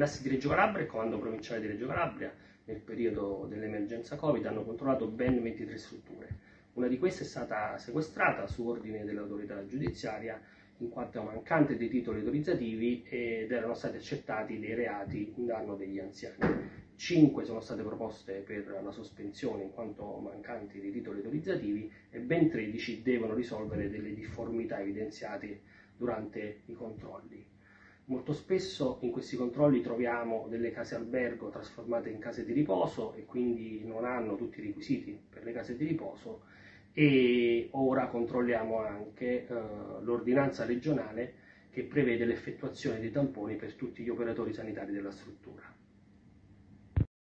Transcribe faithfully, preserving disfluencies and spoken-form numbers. Nassi di Reggio Calabria e Comando Provinciale di Reggio Calabria, nel periodo dell'emergenza Covid, hanno controllato ben ventitré strutture. Una di queste è stata sequestrata su ordine dell'autorità giudiziaria, in quanto mancante dei titoli autorizzativi ed erano stati accertati dei reati in danno degli anziani. Cinque sono state proposte per la sospensione in quanto mancanti dei titoli autorizzativi e ben tredici devono risolvere delle difformità evidenziate durante i controlli. Molto spesso in questi controlli troviamo delle case albergo trasformate in case di riposo e quindi non hanno tutti i requisiti per le case di riposo, e ora controlliamo anche eh, l'ordinanza regionale che prevede l'effettuazione dei tamponi per tutti gli operatori sanitari della struttura.